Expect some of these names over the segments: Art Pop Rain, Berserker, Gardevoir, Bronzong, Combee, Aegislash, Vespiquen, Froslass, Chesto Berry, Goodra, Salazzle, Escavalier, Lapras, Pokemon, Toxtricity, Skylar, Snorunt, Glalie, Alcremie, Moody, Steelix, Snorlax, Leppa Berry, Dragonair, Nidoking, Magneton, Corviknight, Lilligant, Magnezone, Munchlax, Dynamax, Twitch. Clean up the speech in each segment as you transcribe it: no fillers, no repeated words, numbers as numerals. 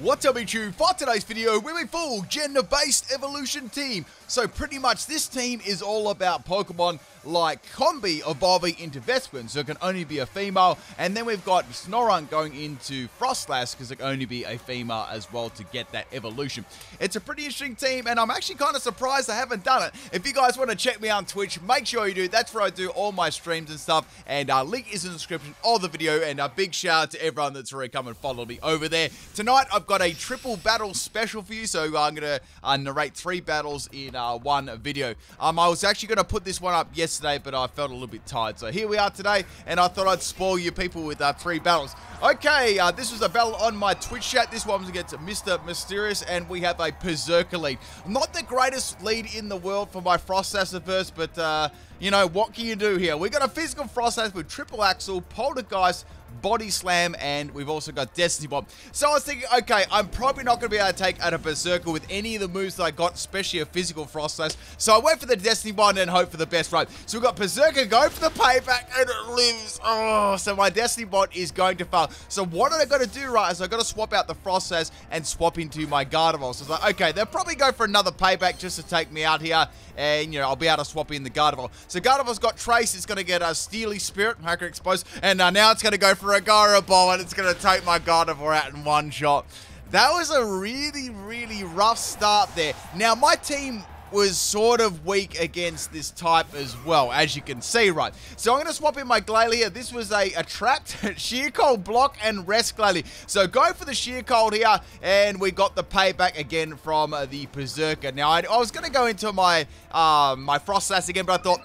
What's up YouTube? For today's video, we're a full gender-based evolution team. So pretty much this team is all about Pokemon like Combee evolving into Vespiquen, so it can only be a female. And then we've got Snorunt going into Froslass, because it can only be a female as well to get that evolution. It's a pretty interesting team, and I'm actually kind of surprised I haven't done it. If you guys want to check me out on Twitch, make sure you do. That's where I do all my streams and stuff. And our link is in the description of the video. And a big shout out to everyone that's already come and followed me over there. Tonight, I've got a triple battle special for you, so I'm going to narrate three battles in one video. I was actually going to put this one up yesterday, but I felt a little bit tired, so here we are today, and I thought I'd spoil you people with three battles. Okay, this was a battle on my Twitch chat. This one was against Mr. Mysterious, and we have a Berserker lead. Not the greatest lead in the world for my Froslass verse, but, you know, what can you do here? We've got a physical Froslass with Triple Axle, Poltergeist, Body Slam, and we've also got Destiny Bomb. So I was thinking, okay, I'm probably not going to be able to take out a Berserker with any of the moves that I got, especially a physical Froslass. So I went for the Destiny Bomb and hope for the best, right? So we've got Berserker going for the payback, and it lives. Oh, so my Destiny Bomb is going to fail. So what did I got to do, right? So I got to swap out the Froslass and swap into my Gardevoir. So I was like, okay, they'll probably go for another payback just to take me out here, and, you know, I'll be able to swap in the Gardevoir. So Gardevoir's got Trace. It's going to get a Steely Spirit, Hacker Exposed, and now it's going to go for a Gardevoir, and it's going to take my Gardevoir out in one shot. That was a really, really rough start there. Now, my team was sort of weak against this type as well, as you can see, right? So I'm going to swap in my Glalie here. This was a trapped Sheer Cold block and rest Glalie. So go for the Sheer Cold here, and we got the payback again from the Berserker. Now, I was going to go into my, my Froslass again, but I thought,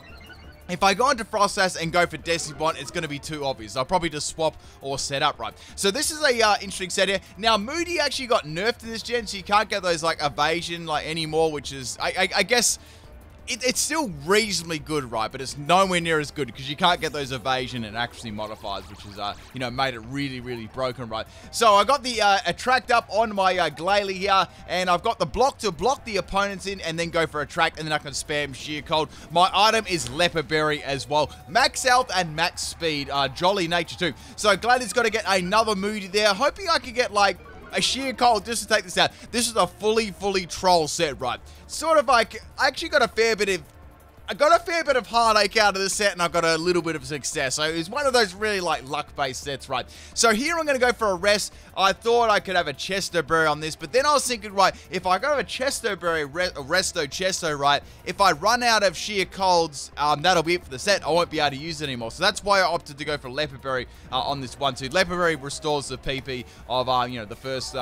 if I go into Froslass and go for Destiny Bond, it's going to be too obvious. I'll probably just swap or set up, right? So this is a interesting set here. Now, Moody actually got nerfed in this gen, so you can't get those, like, evasion, like, anymore, which is, I guess, it's still reasonably good, right? But it's nowhere near as good because you can't get those evasion and accuracy modifiers, which is, you know, made it really, really broken, right? So I got the attract up on my Glalie here, and I've got the block to block the opponents in and then go for attract, and then I can spam Sheer Cold. My item is Leppa Berry as well. Max health and max speed. Jolly nature too. So Glalie's got to get another Moody there. Hoping I can get, like, a Sheer Cold just to take this out. This is a fully troll set, right? Sort of like, I actually got a fair bit of, I got a fair bit of heartache out of this set, and I got a little bit of success. So it was one of those really, like, luck-based sets, right? So here I'm going to go for a rest. I thought I could have a Chesto Berry on this, but then I was thinking, right, if I got a Chesto Berry, Resto Chesto, right, if I run out of Sheer Colds, that'll be it for the set. I won't be able to use it anymore. So that's why I opted to go for Leppa Berry on this one, too. Leppa Berry restores the PP of, you know, the first,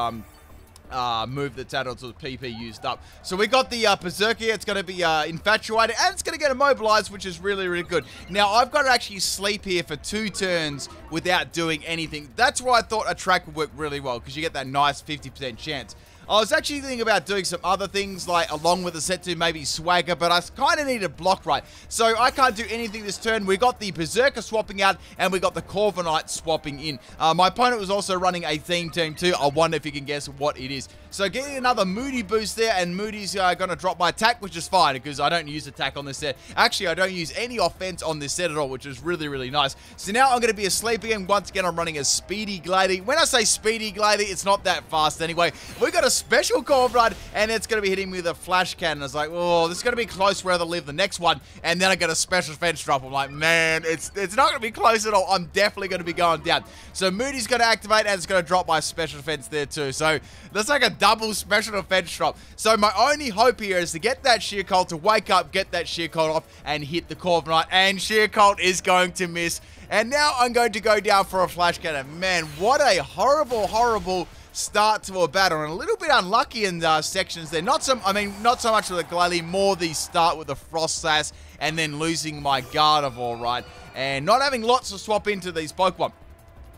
move that's added to the PP used up. So we got the Berserker. It's going to be infatuated, and it's going to get immobilized, which is really, really good. Now, I've got to actually sleep here for 2 turns without doing anything. That's why I thought a track would work really well, because you get that nice 50% chance. I was actually thinking about doing some other things, like, along with the set to maybe Swagger, but I kind of need a block, right? So I can't do anything this turn. We got the Berserker swapping out, and we got the Corviknight swapping in. My opponent was also running a theme team too. I wonder if you can guess what it is. So getting another Moody boost there, and Moody's going to drop my attack, which is fine, because I don't use attack on this set. Actually, I don't use any offense on this set at all, which is really, really nice. So now I'm going to be asleep again. Once again, I'm running a Speedy Glalie. When I say Speedy Glalie, it's not that fast anyway. We got a special Corviknight, and it's going to be hitting me with a Flash Cannon. I was like, oh, this is going to be close where they'll live the next one, and then I get a special fence drop. I'm like, man, it's not going to be close at all. I'm definitely going to be going down. So Moody's going to activate, and it's going to drop my special fence there too. So that's like a double special fence drop. So my only hope here is to get that Sheer Cold to wake up, get that Sheer Cold off, and hit the Corviknight, and Sheer Cold is going to miss. And now I'm going to go down for a Flash Cannon. Man, what a horrible, horrible start to a battle, and a little bit unlucky in sections there. Not so much with the Glalie, more the start with the Froslass, and then losing my Gardevoir, right? And not having lots to swap into these Pokemon.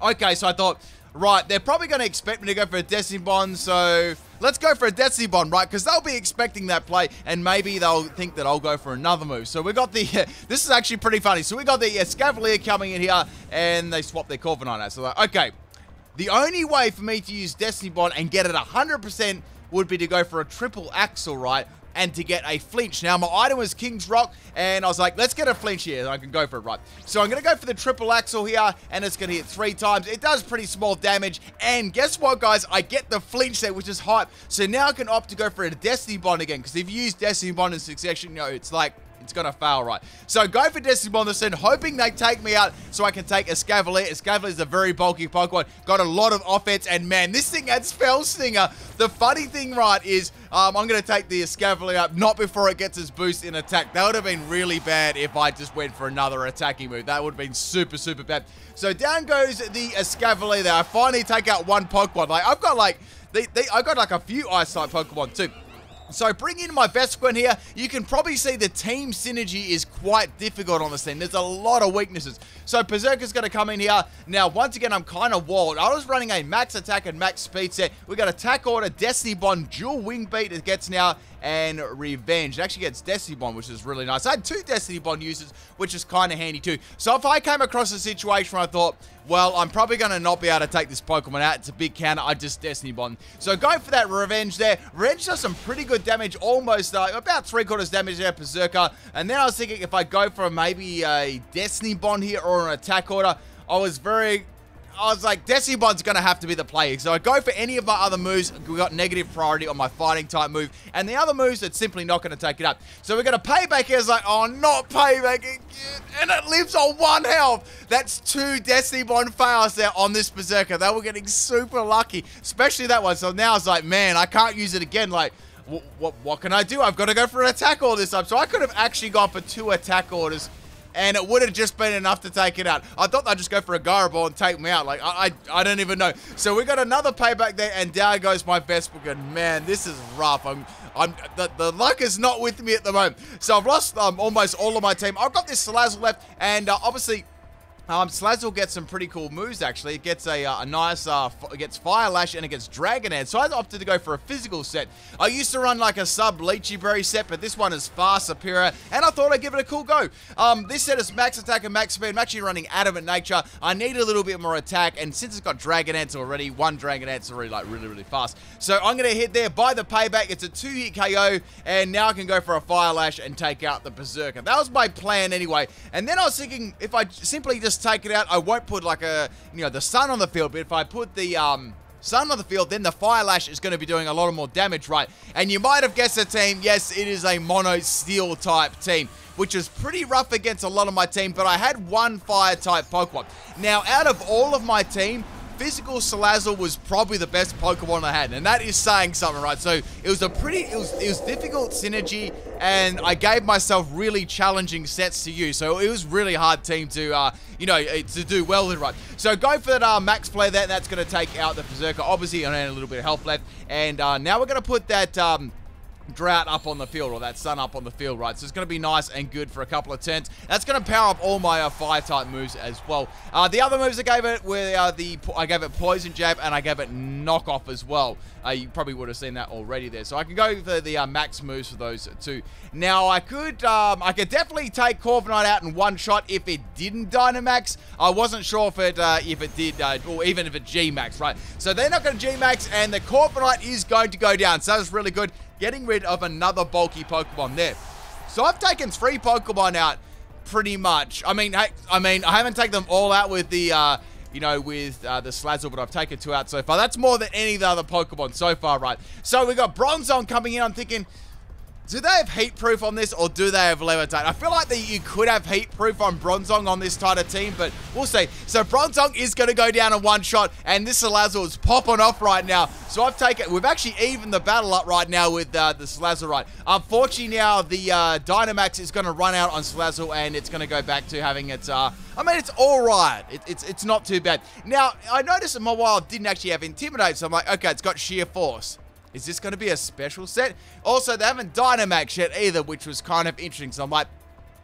Okay, so I thought, right, they're probably going to expect me to go for a Destiny Bond, so let's go for a Destiny Bond, right? Because they'll be expecting that play, and maybe they'll think that I'll go for another move. So we got the, this is actually pretty funny. So we got the Escavalier coming in here, and they swap their Corviknight out. So like, okay, the only way for me to use Destiny Bond and get it 100% would be to go for a Triple Axle, right? and to get a flinch. Now, my item was King's Rock, and I was like, let's get a flinch here, and I can go for it, right? So I'm going to go for the triple axle here, and it's going to hit 3 times. It does pretty small damage, and guess what, guys? I get the flinch there, which is hype. So now I can opt to go for a Destiny Bond again, because if you use Destiny Bond in succession, you know, it's like, it's going to fail, right? So go for Destiny Bond this end, hoping they take me out so I can take Escavalier. Escavalier is a very bulky Pokemon. Got a lot of offense, and man, this thing adds Fel Stinger. The funny thing, right, is I'm going to take the Escavalier up, not before it gets its boost in attack. That would have been really bad if I just went for another attacking move. That would have been super, super bad. So down goes the Escavalier there. I finally take out one Pokemon. Like, I've got, like, I've got, like, a few Ice-type Pokemon, too. So bring in my Vespiquen here. You can probably see the team synergy is quite difficult on this team. There's a lot of weaknesses. So Berserker's going to come in here. Now, once again, I'm kind of walled. I was running a max attack and max speed set. We got Attack Order, Destiny Bond, Dual Wing Beat it gets now, and Revenge. It actually gets Destiny Bond, which is really nice. I had 2 Destiny Bond uses, which is kind of handy too. So if I came across a situation where I thought, well, I'm probably going to not be able to take this Pokemon out, it's a big counter, I just Destiny Bond. So go for that Revenge there. Revenge does some pretty good damage, almost about 3/4 damage there, Berserker. And then I was thinking if I go for maybe a Destiny Bond here or an Attack Order, I was like, Destiny Bond's going to have to be the play. So I go for any of my other moves. We got negative priority on my fighting type move. And the other moves, it's simply not going to take it up. So we're going to payback here. It's like, oh, not payback again. And it lives on 1 health. That's 2 Destiny Bond fails there on this Berserker. They were getting super lucky, especially that one. So now it's like, man, I can't use it again. Like, what can I do? I've got to go for an Attack Order this time. So I could have actually gone for 2 Attack Orders, and it would have just been enough to take it out. I thought they'd just go for a Gardevoir and take me out. Like, I don't even know. So we got another payback there, and down goes my Vespiquen. Man, this is rough. The luck is not with me at the moment. So I've lost almost all of my team. I've got this Salazzle left, and obviously, Salazzle gets some pretty cool moves, actually. It gets a nice, it gets Fire Lash, and it gets Dragonair. So I opted to go for a physical set. I used to run, like, a sub-Lychee Berry set, but this one is far superior, and I thought I'd give it a cool go. This set is max attack and max speed. I'm actually running Adamant Nature. I need a little bit more attack, and since it's got Dragonair's already, one Dragonair's already, like, really, really fast. So I'm going to hit there by the payback. It's a 2-hit KO, and now I can go for a Fire Lash and take out the Berserker. That was my plan anyway, and then I was thinking if I simply just take it out, I won't put like a, you know, the sun on the field, but if I put the sun on the field, then the Fire Lash is going to be doing a lot more damage, right? And you might have guessed the team. Yes, it is a mono steel type team, which is pretty rough against a lot of my team, but I had one fire type Pokemon. Now, out of all of my team, physical Salazzle was probably the best Pokemon I had, and that is saying something, right? So it was a pretty, it was difficult synergy, and I gave myself really challenging sets to use. So it was really hard team to, you know, to do well in, right? So go for that max play there. That's going to take out the Berserker. Obviously, I had a little bit of health left, and now we're going to put that drought up on the field, or that sun up on the field, right? So it's going to be nice and good for a couple of turns. That's going to power up all my fire type moves as well. The other moves I gave it were I gave it Poison Jab, and I gave it Knock Off as well. You probably would have seen that already there. So I can go for the max moves for those two. Now I could definitely take Corviknight out in 1 shot if it didn't Dynamax. I wasn't sure if it did, or even if it G-Max, right? So they're not going to G-Max, and the Corviknight is going to go down. So that's really good. Getting rid of another bulky Pokemon there. So I've taken 3 Pokemon out, pretty much. I mean, I haven't taken them all out with the, you know, with the Salazzle, but I've taken 2 out so far. That's more than any of the other Pokemon so far, right? So we got Bronzong coming in. I'm thinking, do they have heat proof on this, or do they have levitate? I feel like that you could have heat proof on Bronzong on this tighter team, but we'll see. So Bronzong is going to go down in 1 shot, and this Salazzle is popping off right now. So we've actually evened the battle up right now with the Salazzle, right? Unfortunately now, the Dynamax is going to run out on Salazzle, and it's going to go back to having its, I mean, it's all right. It's not too bad. Now, I noticed in my wild didn't actually have Intimidate, so I'm like, okay, it's got Sheer Force. Is this going to be a special set? Also, they haven't Dynamaxed yet either, which was kind of interesting. So I'm like,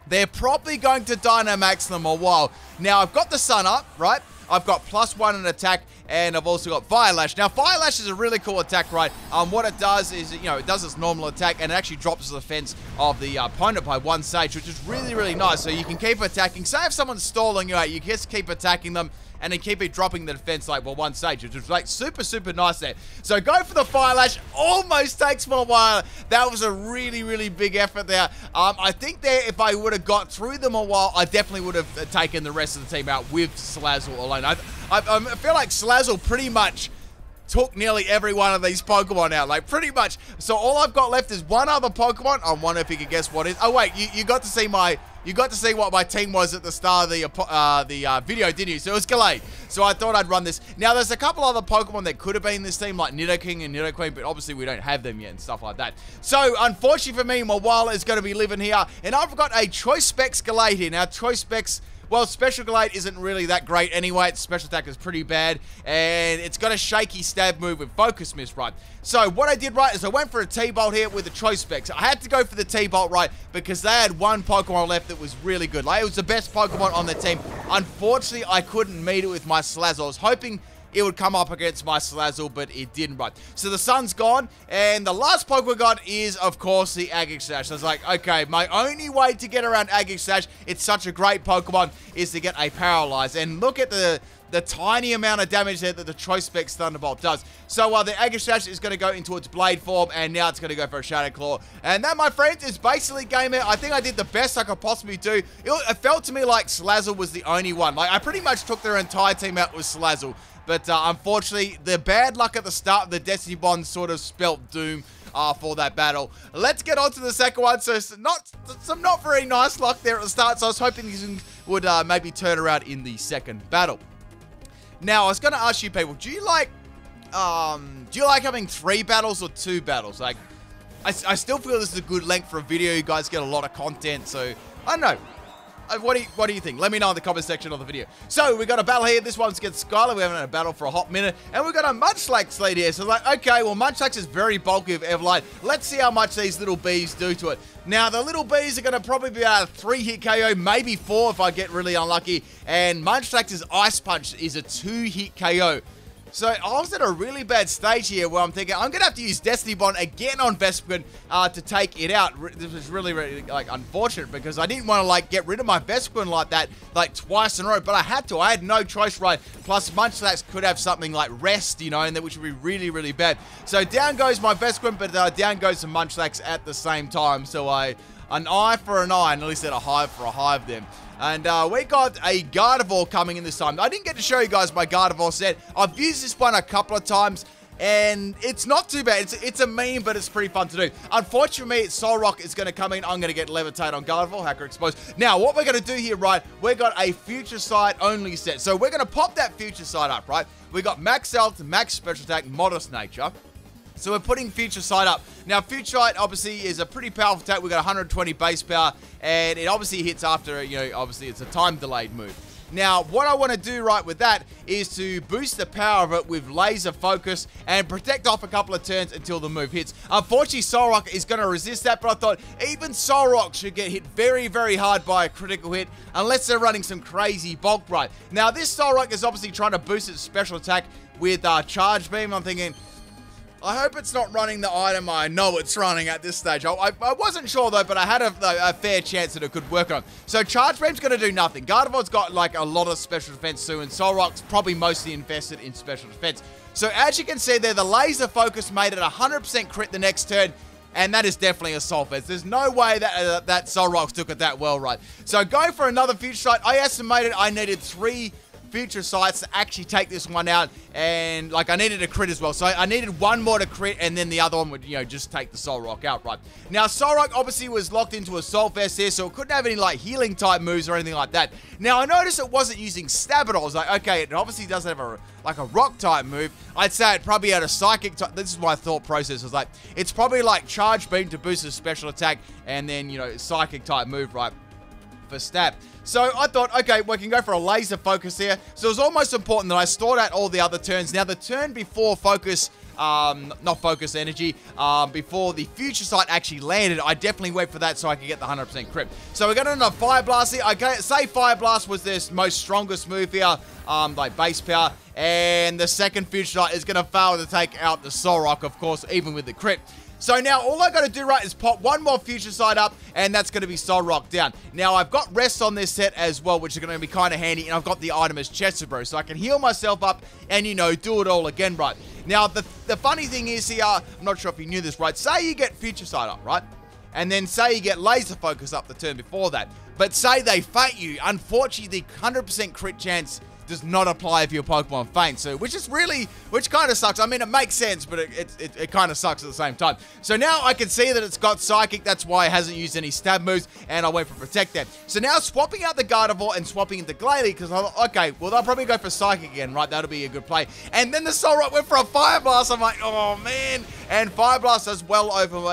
they're probably going to Dynamax them a while. Now, I've got the sun up, right? I've got +1 in attack, and I've also got Fire Lash. Now, Fire Lash is a really cool attack, right? What it does is, you know, it does its normal attack, and it actually drops the defense of the opponent by 1 stage, which is really, really nice. So you can keep attacking. Say if someone's stalling you out, you just keep attacking them, and then keep it dropping the defense like, well, one stage, which was like super, super nice there. So go for the Fire Lash. Almost takes for a while. That was a really, really big effort there. I think there, if I would have got through them a while, I definitely would have taken the rest of the team out with Salazzle alone. I feel like Salazzle pretty much took nearly every one of these Pokemon out, like pretty much. So all I've got left is one other Pokemon. I wonder if you could guess what it is. Oh wait, you got to see my, you got to see what my team was at the start of the video, didn't you? So it was Glalie. So I thought I'd run this. Now, there's a couple other Pokemon that could have been in this team, like Nidoking and Nidoqueen, but obviously we don't have them yet and stuff like that. So, unfortunately for me, my Weavile is going to be living here, and I've got a Choice Specs Glalie here. Now, Choice Specs, well, Special Glalie isn't really that great anyway. Its Special Attack is pretty bad, and it's got a shaky stab move with Focus Miss, right? So, what I did, right, is I went for a T-Bolt here with the Choice Specs. I had to go for the T-Bolt, right, because they had one Pokemon left that was really good. Like, it was the best Pokemon on the team. Unfortunately, I couldn't meet it with my Salazzle. I was hoping it would come up against my Salazzle, but it didn't, right? So the sun's gone, and the last Pokemon we got is, of course, the Aegislash. So I was like, okay, my only way to get around Aegislash, it's such a great Pokemon, is to get a Paralyze. And look at the tiny amount of damage there that the Choice Specs Thunderbolt does. So the Aegislash is going to go into its Blade form, and now it's going to go for a Shadow Claw. And that, my friends, is basically game out. I think I did the best I could possibly do. It felt to me like Salazzle was the only one. Like, I pretty much took their entire team out with Salazzle. But unfortunately, the bad luck at the start of the Destiny Bond sort of spelt doom for that battle. Let's get on to the second one. So some not very nice luck there at the start. So I was hoping these would maybe turn around in the second battle. Now, I was going to ask you people, do you like having 3 battles or 2 battles? Like, I still feel this is a good length for a video. You guys get a lot of content. So I don't know. What do you think? Let me know in the comment section of the video. So, we got a battle here. This one's against Skylar. We haven't had a battle for a hot minute. And we've got a Munchlax lead here. So, like, okay, well, Munchlax is very bulky of Everlight. Let's see how much these little bees do to it. Now, the little bees are going to probably be a 3-hit KO, maybe 4 if I get really unlucky. And Munchlax's Ice Punch is a 2-hit KO. So, I was at a really bad stage here where I'm thinking, I'm going to have to use Destiny Bond again on Vespiquen to take it out. This was really, really, like, unfortunate because I didn't want to, like, get rid of my Vespiquen like that, like, twice in a row. But I had to. I had no choice, right? Plus, Munchlax could have something like Rest, you know, and that which would be really, really bad. So, down goes my Vespiquen, but down goes the Munchlax at the same time. So, an eye for an eye, and at least a hive for a hive then. And we got a Gardevoir coming in this time. I didn't get to show you guys my Gardevoir set. I've used this one a couple of times, and it's not too bad. It's a meme, but it's pretty fun to do. Unfortunately, for me, Solrock is going to come in. I'm going to get Levitate on Gardevoir, Hacker Exposed. Now, what we're going to do here, right, we've got a Future Sight only set. So we're going to pop that Future Sight up, right? We got Max Health, Max Special Attack, Modest Nature. So we're putting Future Sight up. Now, Future Sight, obviously, is a pretty powerful attack. We've got 120 base power, and it obviously hits after, you know, obviously it's a time-delayed move. Now, what I want to do right with that is to boost the power of it with Laser Focus and protect off a couple of turns until the move hits. Unfortunately, Solrock is going to resist that, but I thought even Solrock should get hit very, very hard by a critical hit unless they're running some crazy bulk right. Now, this Solrock is obviously trying to boost its special attack with Charge Beam. I'm thinking, I hope it's not running the item I know it's running at this stage. I wasn't sure, though, but I had a fair chance that it could work on. So, Charge Beam's going to do nothing. Gardevoir's got, like, a lot of special defense soon. Solrock's probably mostly invested in special defense. So, as you can see there, the Laser Focus made it 100% crit the next turn. And that is definitely a soul fence. There's no way that that Solrock took it that well, right? So, go for another Future Sight. I estimated I needed 3... Future Sights to actually take this one out, and like I needed a crit as well, so I needed one more to crit, and then the other one would, you know, just take the Solrock out, right? Now, Solrock obviously was locked into a Soul Vest here, so it couldn't have any like healing type moves or anything like that. Now, I noticed it wasn't using Stabador. I was like, okay, it obviously doesn't have a rock type move. I'd say it probably had a psychic type. This is my thought process. I was like, it's probably like Charge Beam to boost his special attack, and then, you know, psychic type move, right? For stab. So I thought, okay, we can go for a Laser Focus here. So it was almost important that I stored out all the other turns. Now, the turn before Focus, not Focus Energy, before the Future Sight actually landed, I definitely went for that so I could get the 100% crit. So we're going to another Fire Blast here. I say Fire Blast was this most strongest move here, like base power. And the second Future Sight is going to fail to take out the Solrock, of course, even with the crit. So now all I got to do, right, is pop one more Future Sight up, and that's going to be Solrock down. Now, I've got rests on this set as well, which are going to be kind of handy, and I've got the item as Chesto Berry, so I can heal myself up and, you know, do it all again, right? Now, the funny thing is here, I'm not sure if you knew this, right? Say you get Future Sight up, right? And then say you get Laser Focus up the turn before that. But say they faint you, unfortunately, the 100% crit chance does not apply if your Pokemon faints, so which kind of sucks. I mean, it makes sense, but it kind of sucks at the same time. So now I can see that it's got Psychic, that's why it hasn't used any stab moves, and I went for Protect there. So now swapping out the Gardevoir and swapping into Glalie, because I thought, okay, well, they'll probably go for Psychic again, right? That'll be a good play. And then the Solrock went for a Fire Blast. I'm like, oh, man. And Fire Blast does well over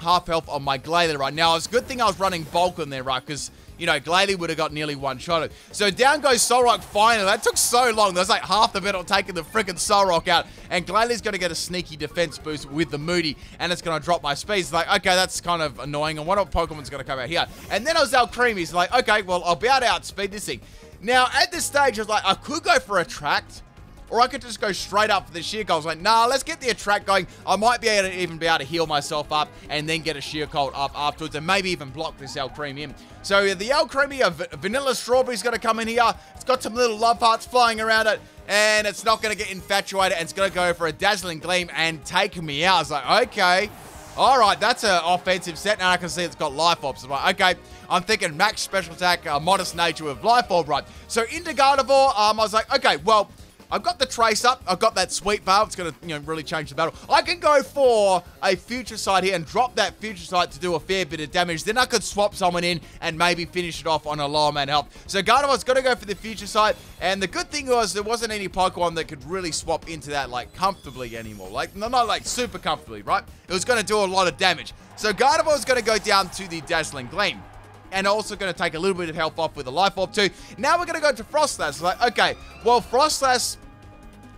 half health on my Glalie right now. It's a good thing I was running Bulk in there, right? Because, you know, Glalie would have got nearly one shot at it. So down goes Solrock finally. That took so long. That was like half the battle taking the freaking Solrock out. And Glalie's going to get a sneaky defense boost with the Moody. And it's going to drop my speed. It's like, okay, that's kind of annoying. And what other Pokemon's going to come out here? And then I was Alcremie. It's like, okay, well, I'll be able to outspeed this thing. Now, at this stage, I was like, I could go for Attract, or I could just go straight up for the Sheer Cold. I was like, nah, let's get the Attract going. I might be able to even be able to heal myself up and then get a Sheer Cold up afterwards and maybe even block this Alcremie in. So the Alcremie, Vanilla Strawberry's going to come in here. It's got some little love hearts flying around it, and it's not going to get infatuated, and it's going to go for a Dazzling Gleam and take me out. I was like, okay, all right, that's an offensive set. Now I can see it's got Life Orbs. I'm like, okay, I'm thinking max special attack, modest nature with Life Orb, right? So into Gardevoir, I was like, okay, well, I've got the Trace up. I've got that Sweet Veil. It's going to, you know, really change the battle. I can go for a Future Sight here and drop that Future Sight to do a fair bit of damage. Then I could swap someone in and maybe finish it off on a lower man health. So Gardevoir's got to go for the Future Sight. And the good thing was there wasn't any Pokemon that could really swap into that, like, comfortably anymore. Like, not, like, super comfortably, right? It was going to do a lot of damage. So Gardevoir's going to go down to the Dazzling Gleam, and also going to take a little bit of health off with a Life Orb too. Now we're going to go to Froslass. Like, okay, well, Froslass,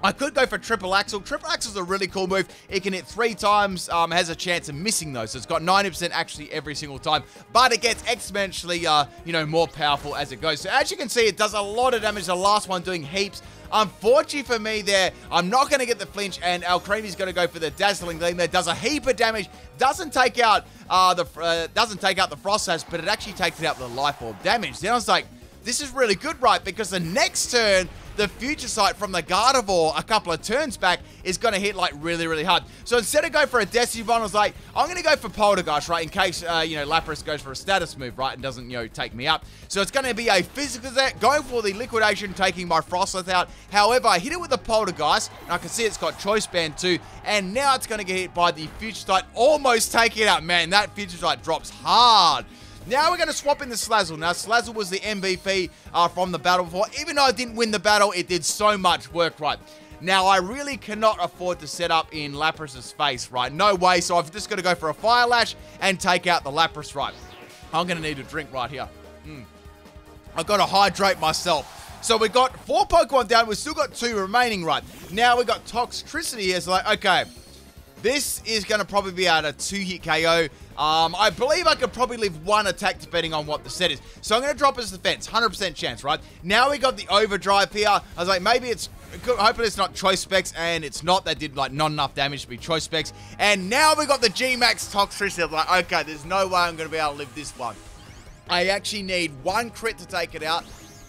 I could go for Triple Axle. Triple Axle's a really cool move. It can hit 3 times, has a chance of missing though, so it's got 90% actually every single time, but it gets exponentially, you know, more powerful as it goes. So as you can see, it does a lot of damage. The last one doing heaps. Unfortunately for me there, I'm not going to get the flinch, and Alcremie's going to go for the Dazzling Gleam. That does a heap of damage. Doesn't take out the Froslass, but it actually takes out the Life Orb damage. Then I was like, this is really good, right? Because the next turn, the Future Sight from the Gardevoir a couple of turns back is going to hit, like, really, really hard. So instead of going for a Destiny Bond, I was like, I'm going to go for Poltergeist, right, in case, you know, Lapras goes for a status move, right, and doesn't, you know, take me up. So it's going to be a physical set, going for the Liquidation, taking my Froslass out. However, I hit it with a Poltergeist, and I can see it's got Choice Band too, and now it's going to get hit by the Future Sight, almost taking it out. Man, that Future Sight drops hard. Now we're going to swap in the Salazzle. Now, Salazzle was the MVP from the battle before. Even though I didn't win the battle, it did so much work, right? Now, I really cannot afford to set up in Lapras' face, right? No way. So I've just got to go for a Fire Lash and take out the Lapras, right? I'm going to need a drink right here. I've got to hydrate myself. So we got 4 Pokemon down. We've still got 2 remaining, right? Now we got Toxtricity here. It's like, okay, this is going to probably be out a 2-hit KO. I believe I could probably leave 1 attack depending on what the set is. So I'm going to drop his defense, 100% chance, right? Now we got the Overdrive here. I was like, maybe it's, hopefully it's not Choice Specs, and it's not. That did, like, not enough damage to be Choice Specs. And now we got the G-Max Toxtricity. I'm like, okay, there's no way I'm going to be able to live this one. I actually need 1 crit to take it out.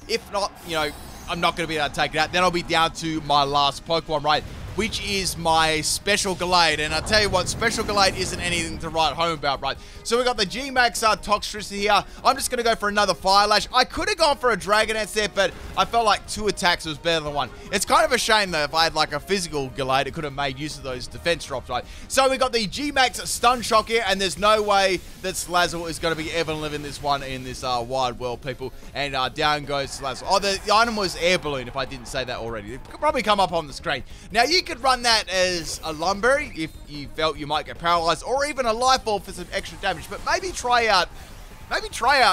If not, you know, I'm not going to be able to take it out. Then I'll be down to my last Pokemon, right? Which is my Special Glalie, and I tell you what, Special Glalie isn't anything to write home about, right? So we got the G-Max Toxtricity here. I'm just going to go for another Fire Lash. I could have gone for a Dragonair there, but I felt like 2 attacks was better than 1. It's kind of a shame, though, if I had, like, a physical Glalie, it could have made use of those defense drops, right? So we got the G-Max Stun Shock here, and there's no way that Salazzle is going to be ever living this one in this wide world, people. And down goes Salazzle. Oh, the item was Air Balloon, if I didn't say that already. It could probably come up on the screen. Now, you could run that as a Lumberry if you felt you might get paralyzed, or even a Life Orb for some extra damage, but maybe try out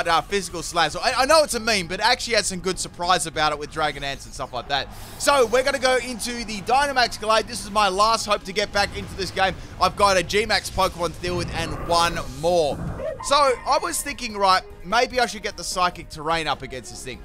our physical Salazzle. I know it's a meme, but it actually had some good surprise about it with Dragonance and stuff like that. So we're going to go into the Dynamax Glalie. This is my last hope to get back into this game. I've got a G-Max Pokemon to deal with and 1 more. So I was thinking, right, maybe I should get the Psychic Terrain up against this thing.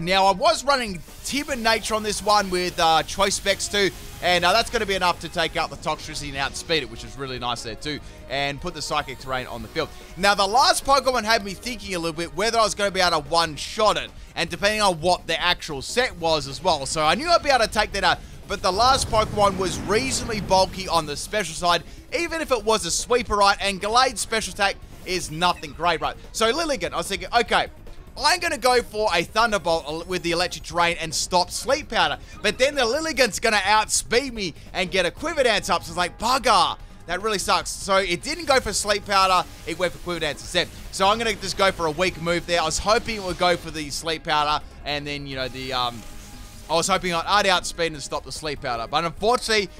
Now, I was running Tibonite on this one with Choice Specs too, and that's going to be enough to take out the Toxtricity and outspeed it, which is really nice there too, and put the Psychic Terrain on the field. Now, the last Pokemon had me thinking a little bit whether I was going to be able to one-shot it, and depending on what the actual set was as well. So, I knew I'd be able to take that out, but the last Pokemon was reasonably bulky on the special side, even if it was a Sweeperite, and Galie's special attack is nothing great, right? So, Lilligant, I was thinking, okay, I'm going to go for a Thunderbolt with the Electric Terrain and stop Sleep Powder. But then the Lilligant's going to outspeed me and get a Quiver Dance up. So it's like, bugger. That really sucks. So it didn't go for Sleep Powder. It went for Quiver Dance instead. So I'm going to just go for a weak move there. I was hoping it would go for the Sleep Powder. And then, you know, I was hoping I'd outspeed and stop the Sleep Powder. But unfortunately,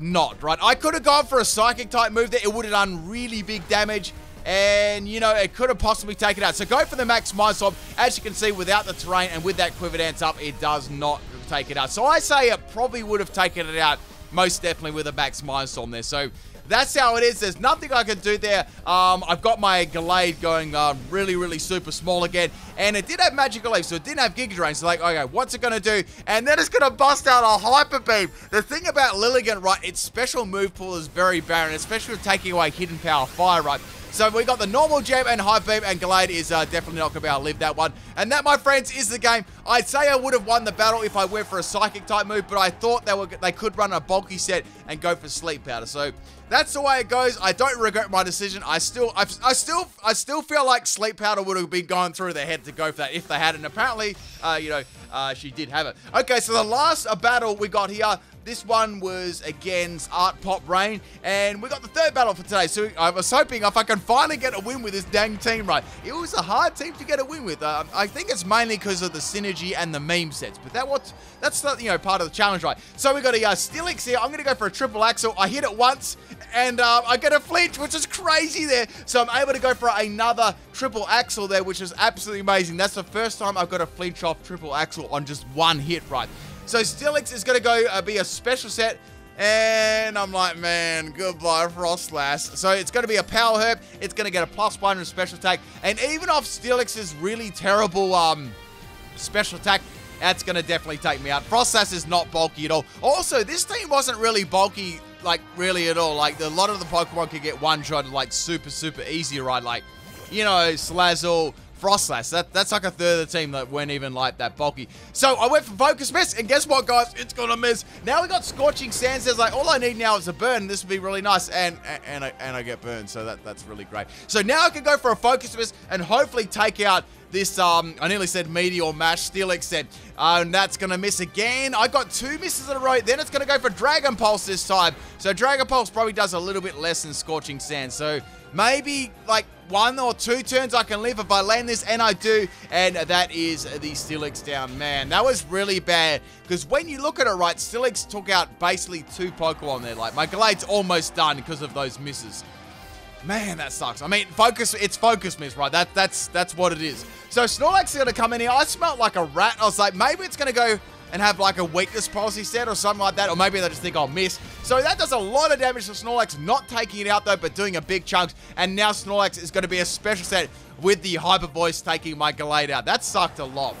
not, right? I could have gone for a Psychic-type move there. It would have done really big damage. And, you know, it could have possibly taken it out. So go for the Max Mind Swap. As you can see, without the terrain and with that Quiver Dance up, it does not take it out. So I say it probably would have taken it out most definitely with a Max Mind Swap there. So that's how it is. There's nothing I can do there. I've got my Glalie going really, really super small again. And it did have Magical Leaf, so it didn't have Giga Drain. So like, okay, what's it going to do? And then it's going to bust out a Hyper Beam. The thing about Lilligant, right, its special move pool is very barren, especially with taking away Hidden Power Fire, right? So we got the normal gem and high beam, and Glalie is definitely not going to be able to live that one. And that, my friends, is the game. I'd say I would have won the battle if I went for a psychic type move, but I thought they could run a bulky set and go for sleep powder. So that's the way it goes. I don't regret my decision. I still feel like sleep powder would have been going through their head to go for that if they had. And apparently, you know, she did have it. Okay, so the last battle we got here. This one was against Art Pop Rain, and we got the third battle for today. So I was hoping if I can finally get a win with this dang team, right? It was a hard team to get a win with. I think it's mainly because of the synergy and the meme sets, but that's not, you know, part of the challenge, right? So we got a Steelix here. I'm going to go for a triple axel. I hit it once, and I get a flinch, which is crazy there. So I'm able to go for another triple axel there, which is absolutely amazing. That's the first time I've got a flinch off triple axel on just one hit, right? So Steelix is going to go be a special set, and I'm like, man, goodbye, Froslass. So it's going to be a Power Herb. It's going to get a +1 and special attack. And even off Steelix's really terrible special attack, that's going to definitely take me out. Froslass is not bulky at all. Also, this team wasn't really bulky, like, really at all. Like, a lot of the Pokemon could get one-shotted, like, super, super easy, right? Like, you know, Salazzle, Froslass. That's like a third of the team that weren't even like that bulky. So I went for Focus Miss, and guess what, guys? It's gonna miss. Now we got Scorching Sands. There's like, all I need now is a burn. This would be really nice, and I get burned, so that's really great. So now I can go for a Focus Miss and hopefully take out this, I nearly said Meteor Mash, Steelix said, and that's going to miss again. I got two misses in a row. Then it's going to go for Dragon Pulse this time. So Dragon Pulse probably does a little bit less than Scorching Sand. So maybe like one or two turns I can live if I land this, and I do. And that is the Steelix down. Man, that was really bad. Because when you look at it right, Steelix took out basically two Pokemon there. Like, my Galade's almost done because of those misses. Man, that sucks. I mean, it's Focus Miss, right? That's what it is. So Snorlax is going to come in here. I smelled like a rat. I was like, maybe it's going to go and have like a weakness policy set or something like that. Or maybe they just think I'll miss. So that does a lot of damage to Snorlax. Not taking it out though, but doing a big chunk. And now Snorlax is going to be a special set with the Hyper Voice taking my Glalie out. That sucked a lot.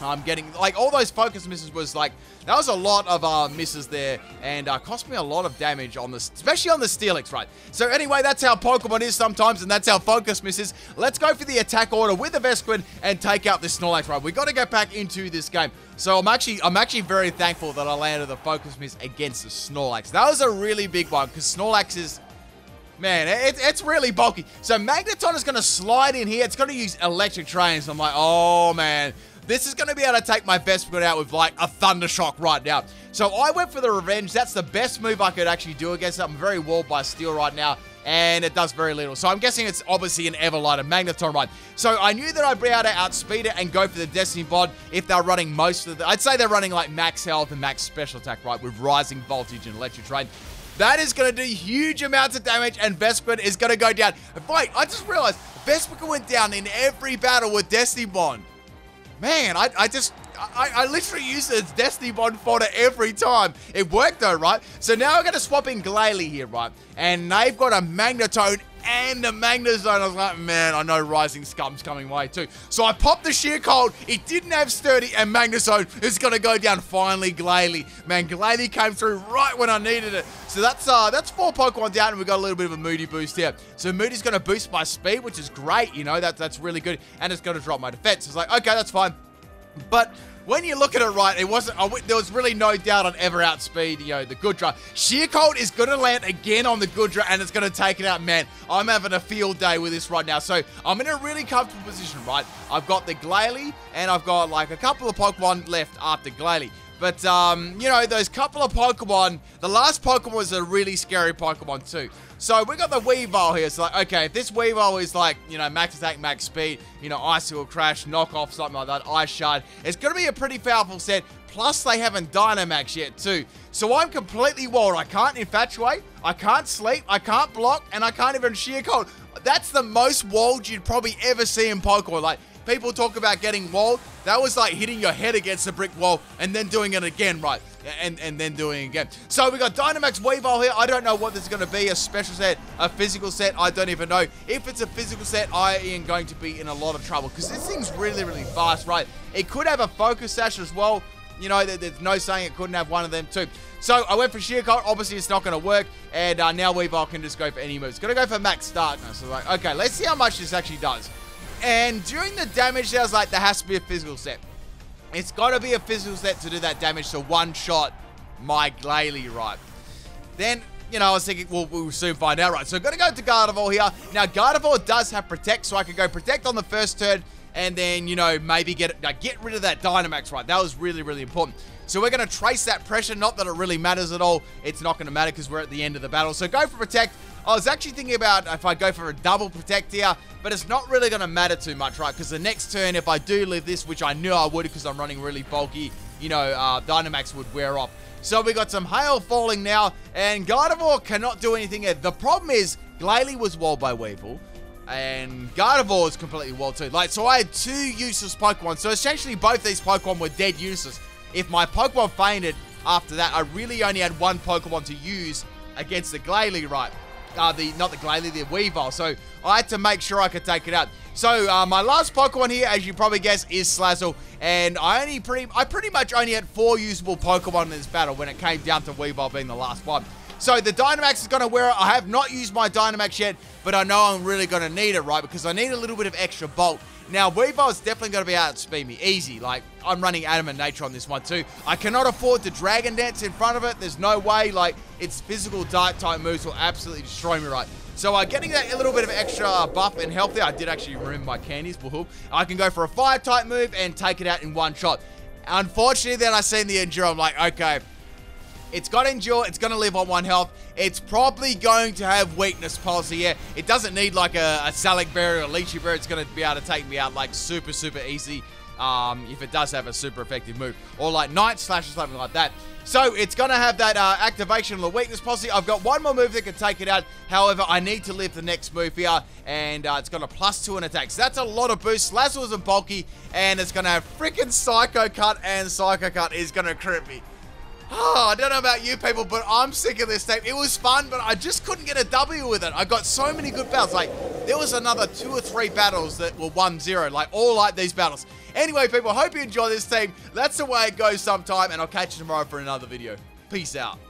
I'm getting, like, all those Focus Misses was like, that was a lot of misses there, and cost me a lot of damage on this, especially on the Steelix, right? So anyway, that's how Pokemon is sometimes, and that's how Focus Misses. Let's go for the attack order with the Vespiquen and take out this Snorlax, right? We got to get back into this game. So I'm actually very thankful that I landed the Focus Miss against the Snorlax. That was a really big one, because Snorlax is, man, it's really bulky. So Magneton is going to slide in here. It's going to use Electric Trains. I'm like, oh, man. This is going to be able to take my Vespiquen out with, like, a Thunder Shock right now. So I went for the Revenge. That's the best move I could actually do against it. I'm very walled by Steel right now, and it does very little. So I'm guessing it's obviously an Everlight, a Magneton, right? So I knew that I'd be able to outspeed it and go for the Destiny Bod if they're running most of the... I'd say they're running, like, max health and max special attack, right, with Rising Voltage and Electric Train. That is going to do huge amounts of damage, and Vespiquen is going to go down. Wait, I just realized Vespiquen went down in every battle with Destiny Bond. Man, I literally used it as Destiny Bond fodder every time. It worked though, right? So now I'm going to swap in Glalie here, right? And they've got a Magneton and the Magnezone. I was like, man, I know Rising Scum's coming way too. So I popped the Sheer Cold. It didn't have Sturdy, and Magnezone is going to go down. Finally, Glalie. Man, Glalie came through right when I needed it. So that's four Pokemon down, and we got a little bit of a Moody boost here. So Moody's going to boost my speed, which is great. You know, that's really good. And it's going to drop my defense. It's like, okay, that's fine. But when you look at it right, it wasn't. There was really no doubt on ever outspeed, you know, the Goodra. Sheer Cold is going to land again on the Goodra, and it's going to take it out. Man, I'm having a field day with this right now. So I'm in a really comfortable position, right? I've got the Glalie, and I've got like a couple of Pokemon left after Glalie. But, you know, those couple of Pokemon, the last Pokemon was a really scary Pokemon too. So we got the Weavile here. So, like, okay, if this Weavile is like, you know, max attack, max speed, you know, Ice Will Crash, Knock Off, something like that, Ice Shard, it's going to be a pretty powerful set. Plus, they haven't Dynamax yet too. So I'm completely walled. I can't Infatuate, I can't Sleep, I can't Block, and I can't even Sheer Cold. That's the most walled you'd probably ever see in Pokemon. Like, people talk about getting walled. That was like hitting your head against a brick wall and then doing it again, right? And then doing it again. So we got Dynamax Weavile here. I don't know what this is going to be. A special set, a physical set. I don't even know. If it's a physical set, I am going to be in a lot of trouble because this thing's really, really fast, right? It could have a Focus Sash as well. You know, there's no saying it couldn't have one of them too. So I went for Sheer Cold. Obviously, it's not going to work. And now Weavile can just go for any move. It's going to go for Max Start. So like, okay, let's see how much this actually does. And during the damage, I was like, there has to be a physical set. It's got to be a physical set to do that damage to one-shot my Glalie, right? Then, you know, I was thinking, well, we'll soon find out, right? So I'm going to go to Gardevoir here. Now, Gardevoir does have Protect, so I can go Protect on the first turn and then, you know, maybe get rid of that Dynamax, right? That was really, really important. So we're going to trace that pressure. Not that it really matters at all. It's not going to matter because we're at the end of the battle. So go for Protect. I was actually thinking about if I go for a double Protect here, but it's not really going to matter too much, right? Because the next turn, if I do live this, which I knew I would because I'm running really bulky, you know, Dynamax would wear off. So we got some hail falling now, and Gardevoir cannot do anything yet. The problem is, Glalie was walled by Weavile, and Gardevoir is completely walled too. Like, so I had two useless Pokemon. So essentially, both these Pokemon were dead useless. If my Pokemon fainted after that, I really only had one Pokemon to use against the Glalie, right? The Weavile. So I had to make sure I could take it out. So my last Pokemon here, as you probably guess, is Salazzle. And I pretty much only had four usable Pokemon in this battle when it came down to Weavile being the last one. So the Dynamax is going to wear out. I have not used my Dynamax yet, but I know I'm really going to need it, right? Because I need a little bit of extra bulk. Now, Weavile is definitely going to be out to speed me. Easy. Like, I'm running Adamant Nature on this one too. I cannot afford to Dragon Dance in front of it. There's no way. Like, its physical Dark-type moves will absolutely destroy me, right? So, getting that little bit of extra buff and health there. I did actually remove my candies. I can go for a Fire-type move and take it out in one shot. Unfortunately, then I seen the Endure. I'm like, okay, it's got Endure. It's going to live on one health. It's probably going to have Weakness Pulse here. It doesn't need like a Salazzle Berry or a Lychee Berry. It's going to be able to take me out like super, super easy if it does have a super effective move. Or like Night Slash or something like that. So it's going to have that activation of the Weakness Pulse. I've got one more move that can take it out. However, I need to live the next move here. And it's got a +2 in attack. So that's a lot of boost. Slazzle isn't bulky. And it's going to have freaking Psycho Cut. And Psycho Cut is going to crit me. Oh, I don't know about you people, but I'm sick of this team. It was fun, but I just couldn't get a W with it. I got so many good battles. Like, there was another 2 or 3 battles that were 1-0. Like, all like these battles. Anyway, people, hope you enjoy this team. That's the way it goes sometime, and I'll catch you tomorrow for another video. Peace out.